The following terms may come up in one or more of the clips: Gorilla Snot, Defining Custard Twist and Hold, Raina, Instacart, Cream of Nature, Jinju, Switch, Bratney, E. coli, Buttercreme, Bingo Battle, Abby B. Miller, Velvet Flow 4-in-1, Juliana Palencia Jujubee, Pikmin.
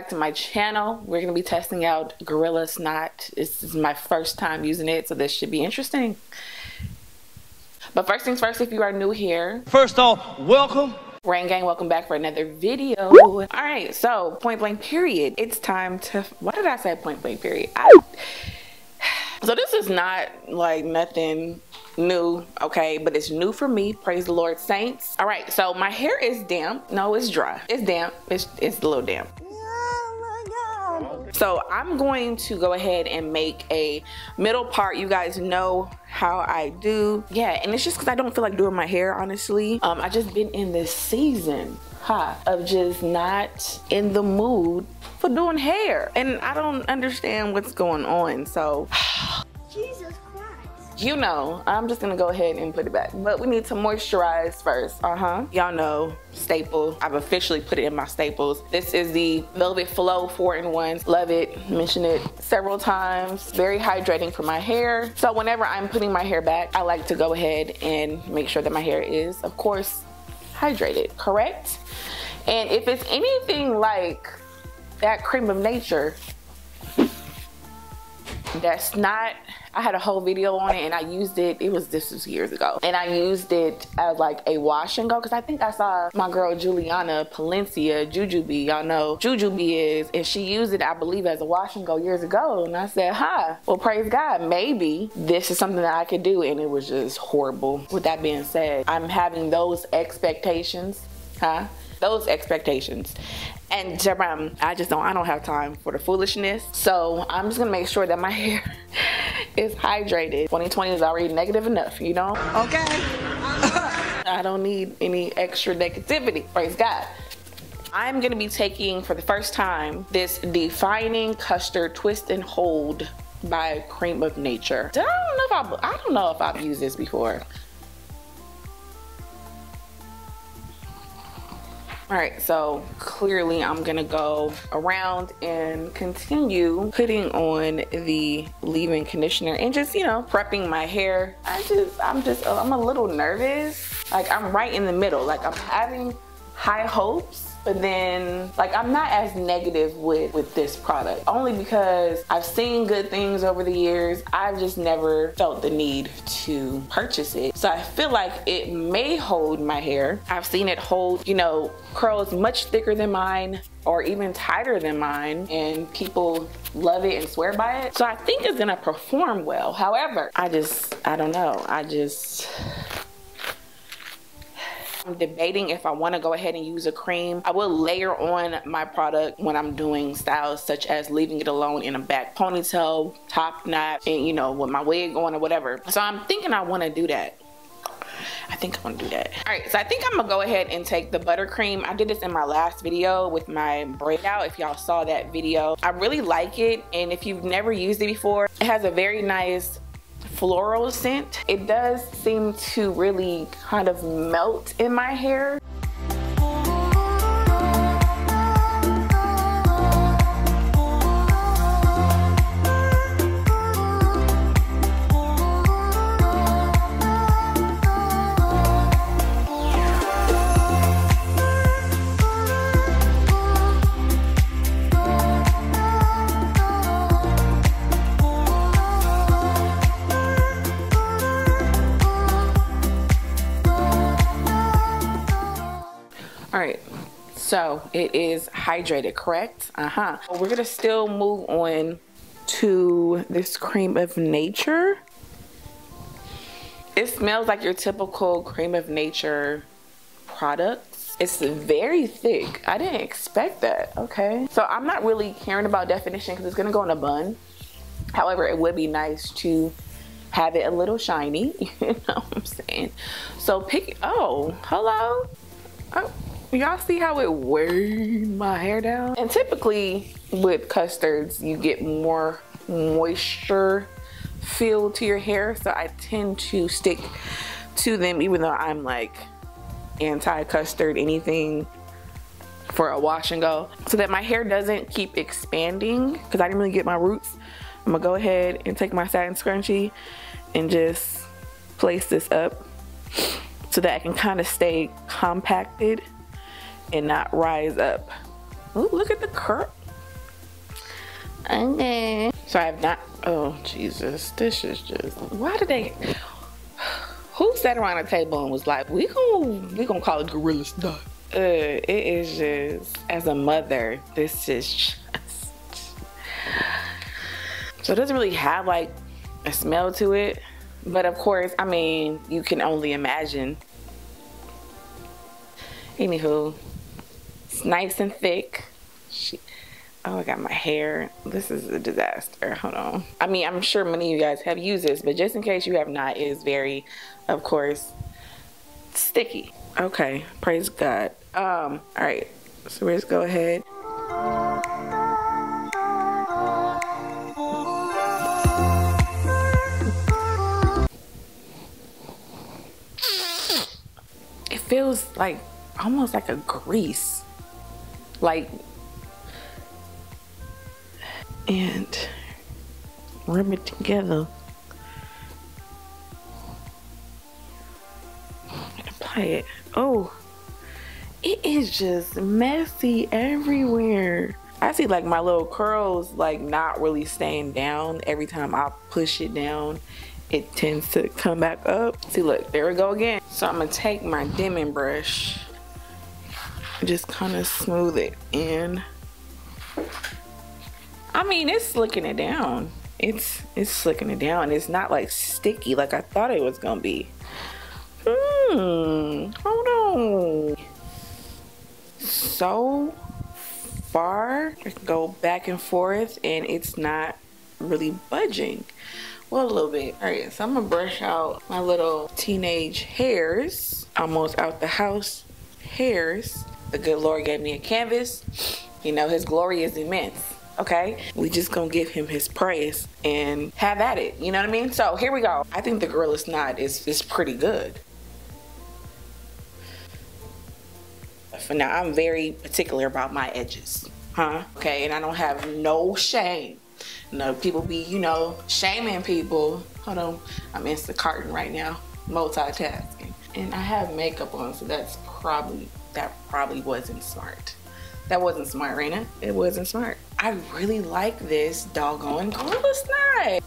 back to my channel. We're going to be testing out Gorilla Snot. This is my first time using it, so this should be interesting. But first things first, if you are new here. First off, welcome. Rain Gang, welcome back for another video. All right, so point blank period. It's time to, why did I say point blank period? So this is not like nothing new, okay, but it's new for me. Praise the Lord, saints. All right, so my hair is damp. No, it's dry. It's damp. It's a little damp. So I'm going to go ahead and make a middle part. You guys know how I do. Yeah, and it's just because I don't feel like doing my hair, honestly. I just been in this season, of just not in the mood for doing hair. And I don't understand what's going on, so. Jesus Christ. You know, I'm just gonna go ahead and put it back. But we need to moisturize first, Y'all know. Staple. I've officially put it in my staples. This is the Velvet Flow 4-in-1. Love it. Mentioned it several times. Very hydrating for my hair. So whenever I'm putting my hair back, I like to go ahead and make sure that my hair is, of course, hydrated, correct? And if it's anything like that Cream of Nature, that's not, I had a whole video on it and I used it, this was years ago. And I used it as like a wash and go, cause I think I saw my girl Juliana Palencia Jujubee, y'all know Jujubee is, and she used it, I believe, as a wash and go years ago. And I said, well, praise God, maybe this is something that I could do. And it was just horrible. With that being said, I'm having those expectations, those expectations. And I just don't have time for the foolishness. So I'm just gonna make sure that my hair is hydrated. 2020 is already negative enough, you know? Okay. I don't need any extra negativity, praise God. I'm gonna be taking, for the first time, this Defining Custard Twist and Hold by Cream of Nature. I don't know if I've used this before. All right, so clearly I'm gonna go around and continue putting on the leave-in conditioner and just, you know, prepping my hair. I'm a little nervous. Like, I'm right in the middle. Like, I'm having high hopes, but then, like, I'm not as negative with this product, only because I've seen good things over the years. I've just never felt the need to purchase it. So I feel like it may hold my hair. I've seen it hold, you know, curls much thicker than mine or even tighter than mine, and people love it and swear by it. So I think it's gonna perform well. However, I don't know. I'm debating if I want to go ahead and use a cream. I will layer on my product when I'm doing styles such as leaving it alone in a back ponytail, top knot, and, you know, with my wig on or whatever. So I'm thinking I want to do that. I think I'm gonna do that. All right, so I think I'm gonna go ahead and take the buttercream. I did this in my last video with my braid out, if y'all saw that video. I really like it, and if you've never used it before, it has a very nice floral scent. It does seem to really kind of melt in my hair. So it is hydrated, correct? We're gonna still move on to this Cream of Nature. It smells like your typical Cream of Nature products. It's very thick. I didn't expect that, okay? So I'm not really caring about definition because it's gonna go in a bun. However, it would be nice to have it a little shiny, you know what I'm saying? So y'all see how it weighed my hair down? And typically with custards, you get more moisture feel to your hair. So I tend to stick to them, even though I'm like anti-custard anything for a wash and go. So that my hair doesn't keep expanding, because I didn't really get my roots. I'm gonna go ahead and take my satin scrunchie and just place this up so that I can kind of stay compacted and not rise up. Ooh, look at the curl. Okay. So I have not, oh Jesus, this is just, why did they, who sat around the table and was like, we gonna call it Gorilla Snot? It is just, as a mother, this is just, so it doesn't really have like a smell to it. But of course, I mean, you can only imagine. Anywho, it's nice and thick. She, oh, I got my hair. This is a disaster. Hold on. I mean, I'm sure many of you guys have used this, but just in case you have not, it is very, of course, sticky. Okay, praise God. All right, so we'll just go ahead. It feels like almost like a grease, like. And rub it together and apply it. Oh, it is just messy everywhere. I see like my little curls like not really staying down. Every time I push it down, it tends to come back up. See, look, there we go again. So I'm gonna take my dimming brush and just kind of smooth it in. I mean, it's slicking it down. It's slicking it down. It's not like sticky like I thought it was gonna be. Hold on. So far, I can go back and forth and it's not really budging. Well, a little bit. All right, so I'm gonna brush out my little teenage hairs, almost out the house hairs. The good Lord gave me a canvas. You know, his glory is immense. Okay, we just gonna give him his praise and have at it, you know what I mean? So here we go. I think the Gorilla Snot is pretty good. For now, I'm very particular about my edges, huh? Okay, and I don't have no shame. No, people be, you know, shaming people. Hold on, I'm Instacarting right now, multitasking. And I have makeup on, so that's probably, that probably wasn't smart. That wasn't smart, Raina. It wasn't smart. I really like this doggone Gorilla Snot.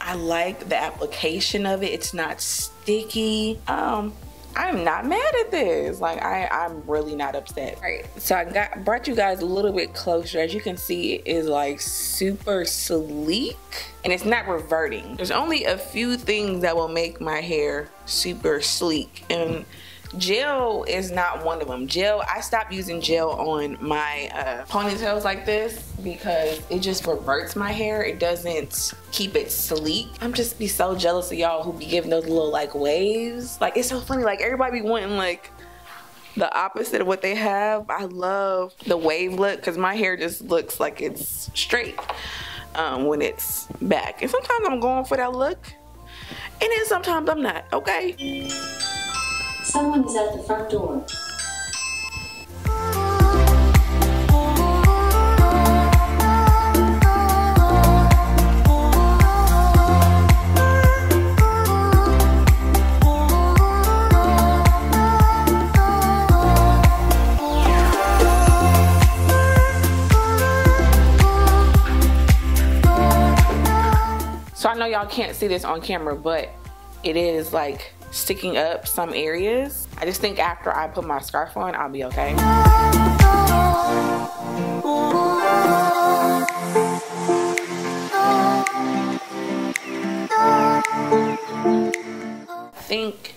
I like the application of it. It's not sticky. I'm not mad at this. Like, I'm really not upset. All right, so I brought you guys a little bit closer. As you can see, it is like super sleek and it's not reverting. There's only a few things that will make my hair super sleek, and gel is not one of them. Gel, I stopped using gel on my ponytails like this because it just reverts my hair. It doesn't keep it sleek. I'm just be so jealous of y'all who be giving those little like waves. Like, it's so funny, like everybody be wanting like the opposite of what they have. I love the wave look because my hair just looks like it's straight when it's back. And sometimes I'm going for that look and then sometimes I'm not, okay? Someone is at the front door. So I know y'all can't see this on camera, but it is like sticking up some areas. I just think after I put my scarf on, I'll be okay. I think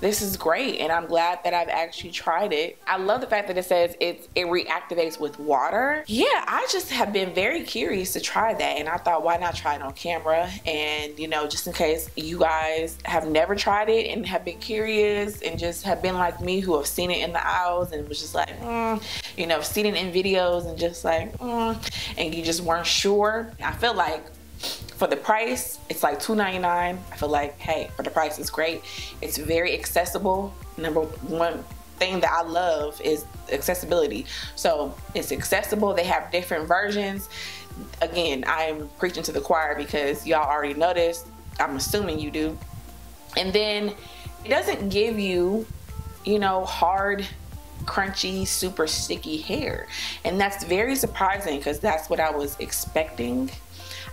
this is great and I'm glad that I've actually tried it. I love the fact that it says it reactivates with water. Yeah, I just have been very curious to try that and I thought, why not try it on camera? And you know, just in case you guys have never tried it and have been curious and just have been like me who have seen it in the aisles and was just like, you know, seen it in videos and just like, and you just weren't sure. I feel like for the price, it's like $2.99. I feel like, hey, for the price, it's great. It's very accessible. Number one thing that I love is accessibility. So it's accessible. They have different versions. Again, I am preaching to the choir because y'all already noticed. I'm assuming you do. And then it doesn't give you, you know, hard crunchy, super sticky hair. And that's very surprising because that's what I was expecting.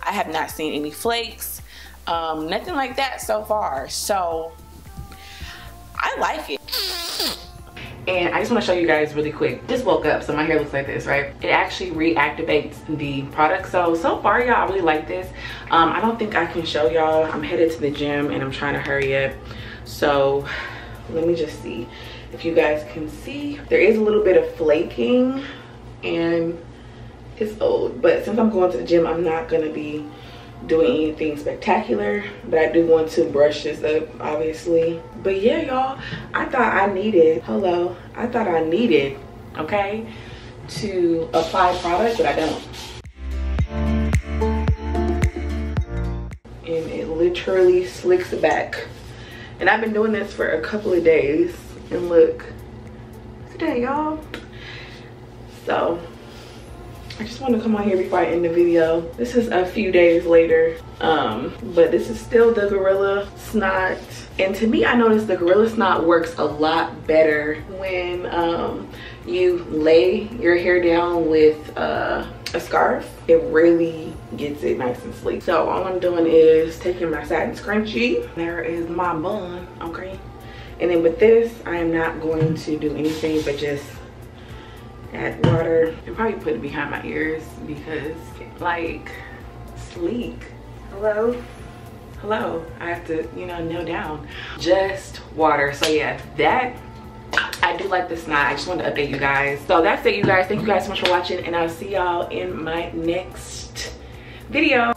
I have not seen any flakes, nothing like that so far. So I like it. And I just want to show you guys really quick. Just woke up, so my hair looks like this, right? It actually reactivates the product. So far, y'all, I really like this. I don't think I can show y'all. I'm headed to the gym and I'm trying to hurry up. So let me just see if you guys can see. There is a little bit of flaking and it's old, but since I'm going to the gym, I'm not gonna be doing anything spectacular, but I do want to brush this up, obviously. But yeah, y'all, I thought I needed, okay, to apply product, but I don't. And it literally slicks back. And I've been doing this for a couple of days, and look, today, y'all. So I just want to come on here before I end the video. This is a few days later, but this is still the Gorilla Snot. And to me, I noticed the Gorilla Snot works a lot better when you lay your hair down with a scarf. It really gets it nice and sleek. So all I'm doing is taking my satin scrunchie. There is my bun, okay? And then with this, I am not going to do anything but just add water and probably put it behind my ears because, like, sleek. Hello? Hello. I have to, you know, kneel down. Just water. So yeah, that, I do like the snot. I just wanted to update you guys. So that's it, you guys. Thank you guys so much for watching, and I'll see y'all in my next video.